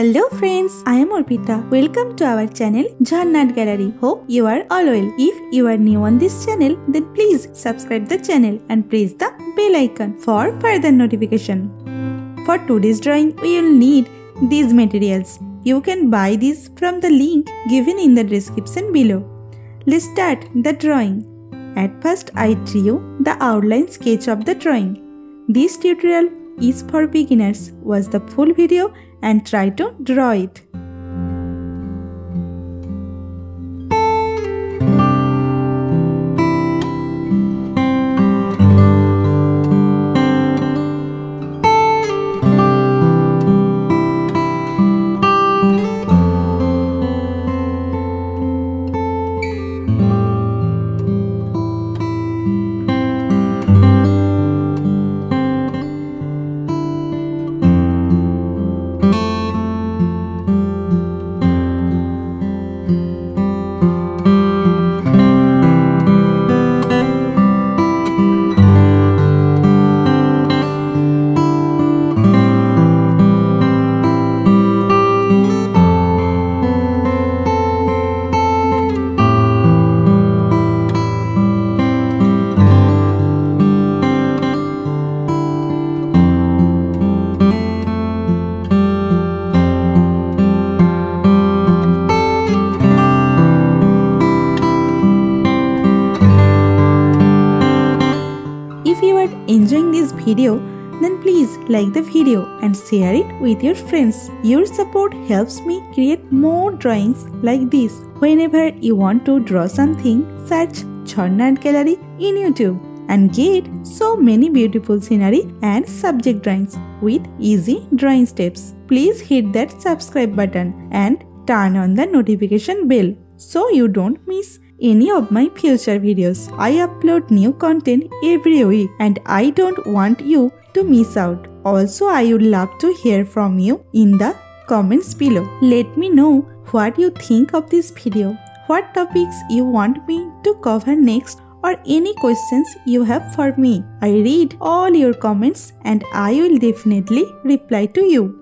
Hello friends, I am Arpita. Welcome to our channel Jharna Art Gallery. Hope you are all well. If you are new on this channel, then please subscribe the channel and press the bell icon for further notification. For today's drawing, we will need these materials. You can buy these from the link given in the description below. Let's start the drawing. At first, I drew the outline sketch of the drawing. This tutorial is for beginners. Watch the full video and try to draw it. If you are enjoying this video, then please like the video and share it with your friends. Your support helps me create more drawings like this. Whenever you want to draw something, search Jharna Art Gallery in YouTube and get so many beautiful scenery and subject drawings with easy drawing steps. Please hit that subscribe button and turn on the notification bell so you don't miss any of my future videos. I upload new content every week and I don't want you to miss out. Also, I would love to hear from you in the comments below. Let me know what you think of this video, what topics you want me to cover next, or any questions you have for me. I read all your comments and I will definitely reply to you.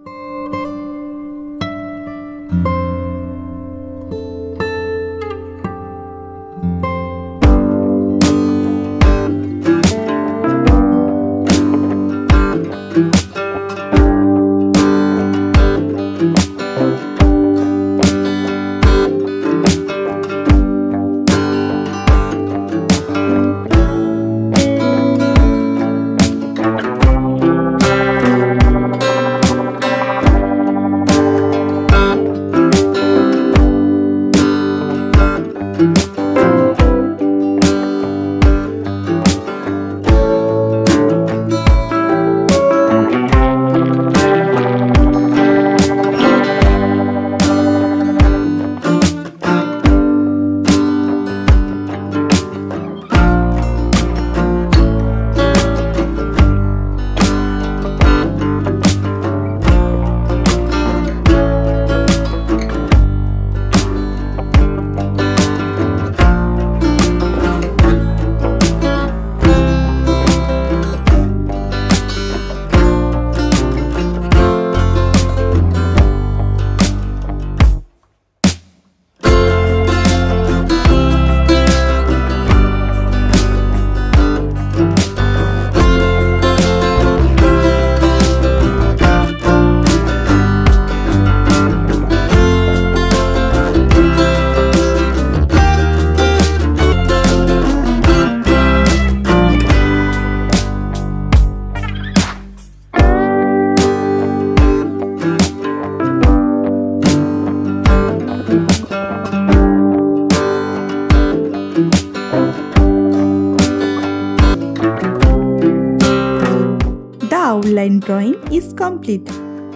Outline drawing is complete.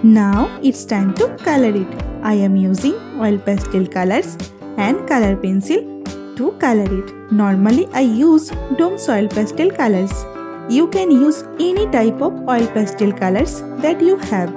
Now it's time to color it. I am using oil pastel colors and color pencil to color it. Normally I use Dome's oil pastel colors. You can use any type of oil pastel colors that you have.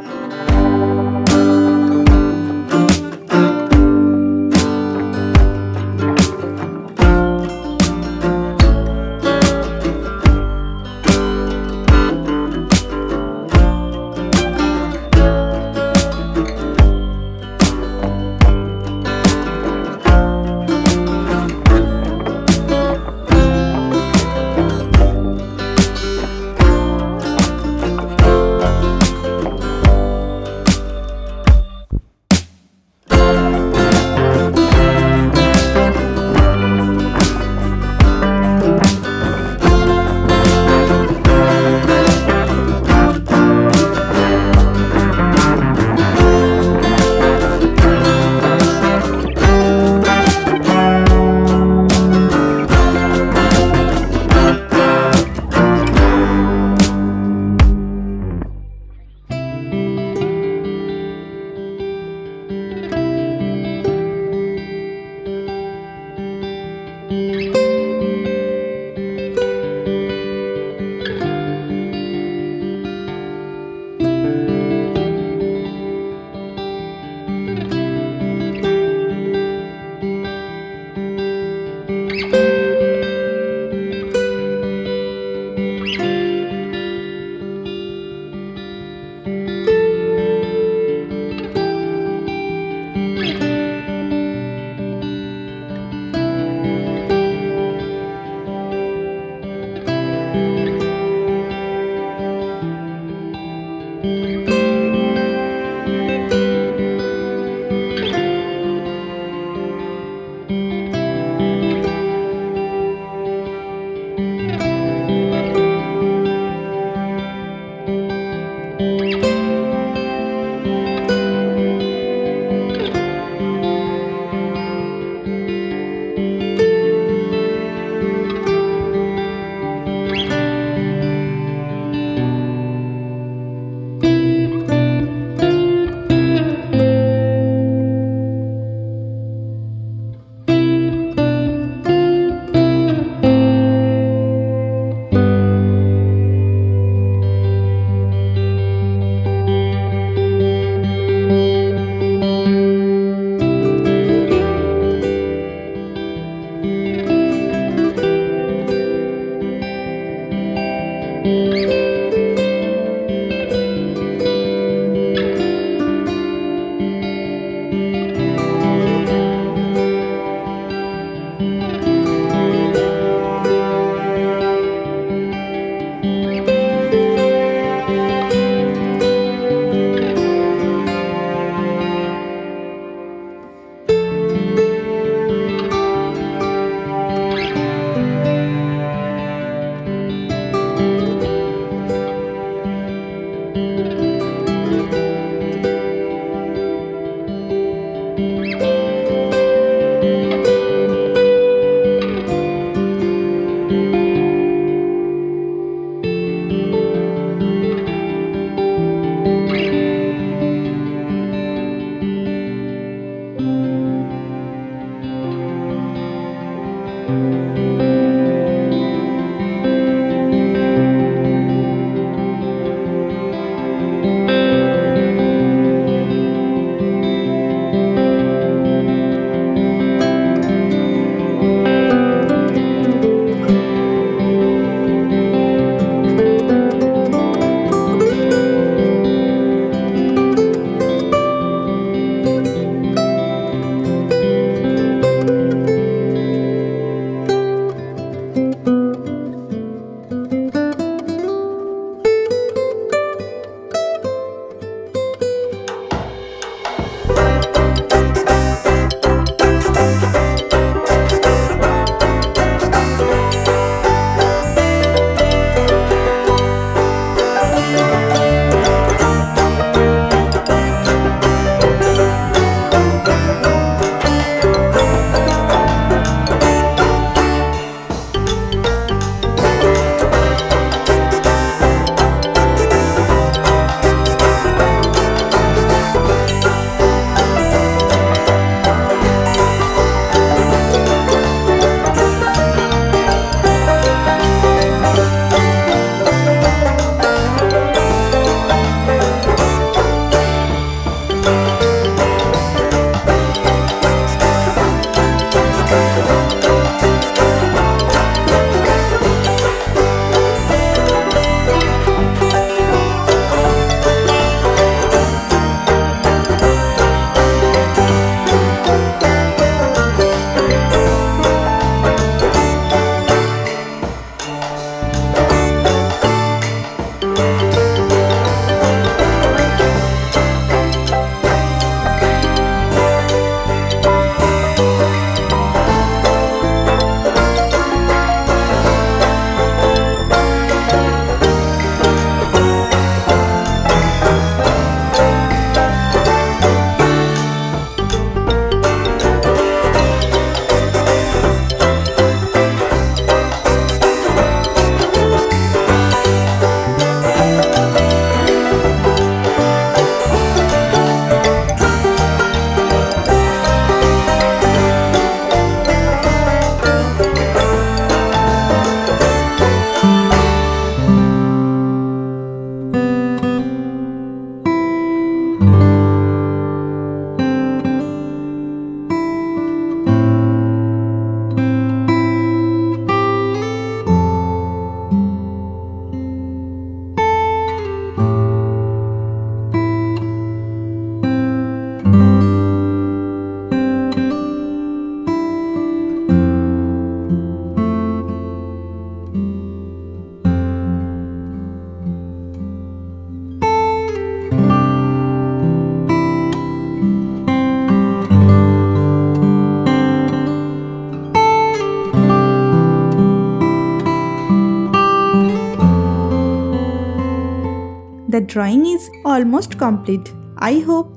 The drawing is almost complete. I hope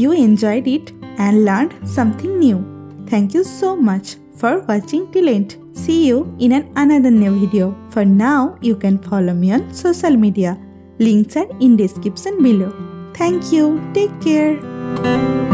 you enjoyed it and learned something new. Thank you so much for watching till end. See you in another new video. For now, you can follow me on social media. Links are in description below. Thank you. Take care.